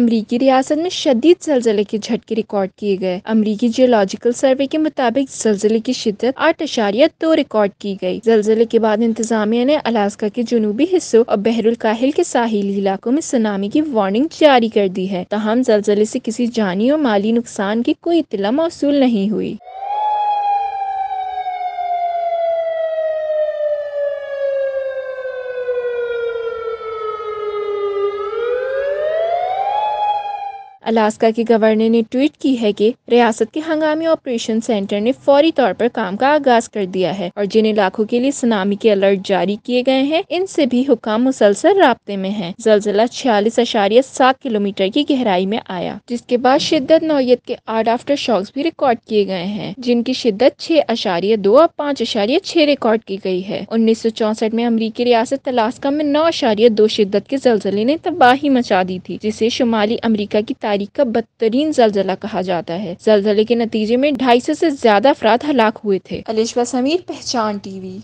अमरीकी रियासत में शदीद जलजिले के झटके रिकॉर्ड किए गए। अमरीकी जियोलॉजिकल सर्वे के मुताबिक जलजिले की शिद्दत 8.2 रिकॉर्ड की गई। जलजिले के बाद इंतजामिया ने अलास्का के जनूबी हिस्सों और बहरुल क़ाहिल के साहिली इलाकों में सुनामी की वार्निंग जारी कर दी है। तहम जलजिले से किसी जानी और माली नुकसान की कोई इतला मौसूल नहीं हुई। अलास्का के गवर्नर ने ट्वीट की है कि रियासत के हंगामी ऑपरेशन सेंटर ने फौरी तौर पर काम का आगाज कर दिया है और जिन इलाकों के लिए सुनामी के अलर्ट जारी किए गए हैं, इनसे भी हुकाम मुसलसल राब्ते में हैं। जलजिला 46.7 किलोमीटर की गहराई में आया, जिसके बाद शिद्दत नौयत के 8 आफ्टर शॉक्स भी रिकॉर्ड किए गए हैं, जिनकी शिद्दत 6.2 और 5.6 रिकॉर्ड की गई है। 1964 में अमरीकी रियासत अलास्का में 9.2 शिद्दत के जलजिले ने तबाही मचा दी थी, जिसे शुमाली अमरीका की तारीख का बदतरीन जलजिला कहा जाता है। जलजिले के नतीजे में 250 से ज्यादा अफराद हलाक हुए थे। अलिशबा समीर, पहचान टीवी।